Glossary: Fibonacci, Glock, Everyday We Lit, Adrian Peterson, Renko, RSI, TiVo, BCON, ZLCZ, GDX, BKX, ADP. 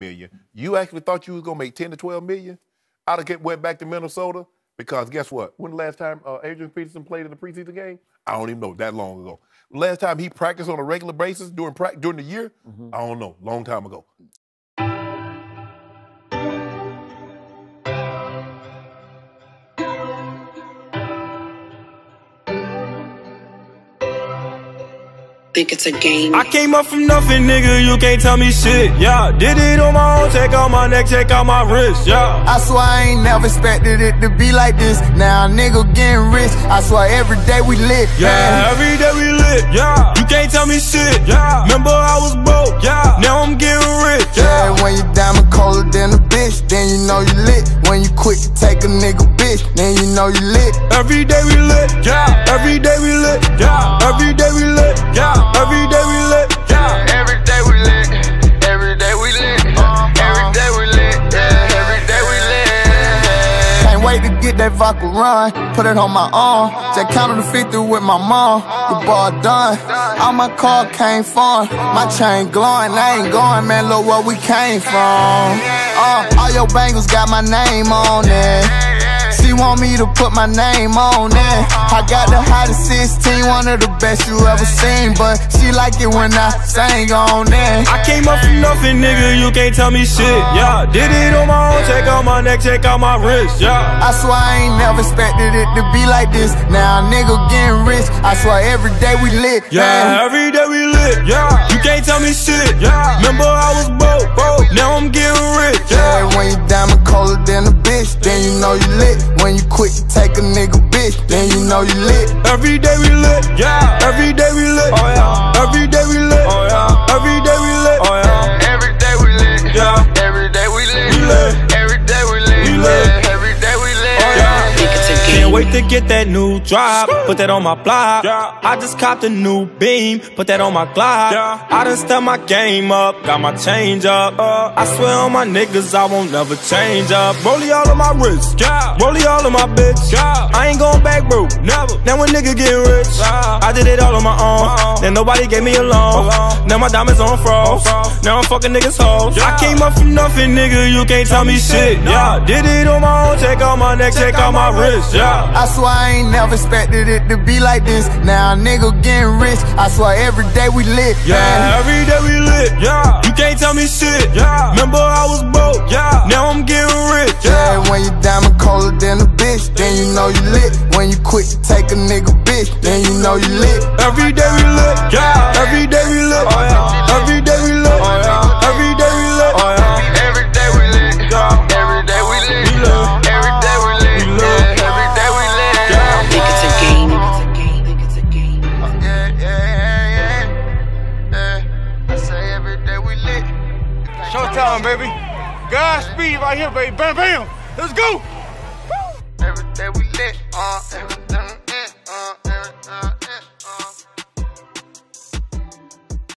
million. You actually thought you was gonna make 10 to 12 million? I'd have went back to Minnesota because guess what? When the last time Adrian Peterson played in the preseason game? I don't even know, that long ago. Last time he practiced on a regular basis during the year? Mm-hmm. I don't know, long time ago. Think it's a game. I came up from nothing, nigga, you can't tell me shit, yeah. Did it on my own, check out my neck, check out my wrist, yeah. I swear I ain't never expected it to be like this. Now a nigga getting rich, I swear every day we lit, yeah, man. Every day we lit, yeah. You can't tell me shit, yeah. Remember I was broke, yeah. Now I'm getting rich, yeah, yeah. When you diamond colder than a bitch, then you know you lit. When you quick to take a nigga bitch, then you know you lit. Every day we lit, yeah. Every day we lit, yeah. Every day we lit, yeah. Every day we lit, yeah. Every day we lit, every day we lit, every day we lit, yeah. Every day we lit. Can't wait to get that vodka run, put it on my arm. Just counted to 50 with my mom. The ball done, all my car came from. My chain glowing, I ain't going, man. Look where we came from. All your bangles got my name on it. She want me to put my name on it. I got the hottest 16, one of the best you ever seen. But she like it when I sang on it. I came up from nothing, nigga, you can't tell me shit, yeah. Did it on my own, check out my neck, check out my wrist, yeah. I swear I ain't never expected it to be like this. Now a nigga getting rich, I swear every day we lit, man. Yeah, every day we lit, yeah. You can't tell me shit, yeah. Remember I was broke, now I'm getting rich, yeah. When you diamond colder than a bitch, then you know you lit. When you quick to take a nigga bitch, then you know you lit. Every day we lit, yeah. Every day we lit, oh yeah. Every day we lit, oh yeah. Every day we lit, oh yeah. Every day we lit, yeah. Every day we lit, we lit. Every day we lit, we lit. Every day we lit, oh yeah. Can't wait to get that new drop, put that on my block. I just copped a new beam, put that on my Glock. I done stepped my game up, got my change up. I swear on my niggas, I won't never change up. Rollie all on my wrist, rollie all on my bitch. I ain't going back, bro, never. Now a nigga getting rich, I did it all on my own. Then nobody gave me a loan. Now my diamonds on froze. Now I'm fucking niggas hoes. I came up from nothing, nigga, you can't tell me shit. Yeah, did it on my own, check out my neck, check out my wrist. I swear I ain't never expected it to be like this. Now a nigga getting rich, I swear every day we lit, man. Yeah, every day we lit, yeah. You can't tell me shit, yeah. Remember I was broke, yeah. Now I'm getting rich, yeah. When you diamond colder than a bitch, then you know you lit. When you quick to take a nigga bitch, then you know you lit. Every day we lit, yeah. Every day we lit, oh yeah. Every day we lit, oh yeah. Every day we lit, oh yeah. Every day we lit, yeah. Every day we lit, yeah. Every day we lit, yeah. Showtime, baby. Godspeed right here, baby. Bam, bam. Let's go. Every day we lit, everything.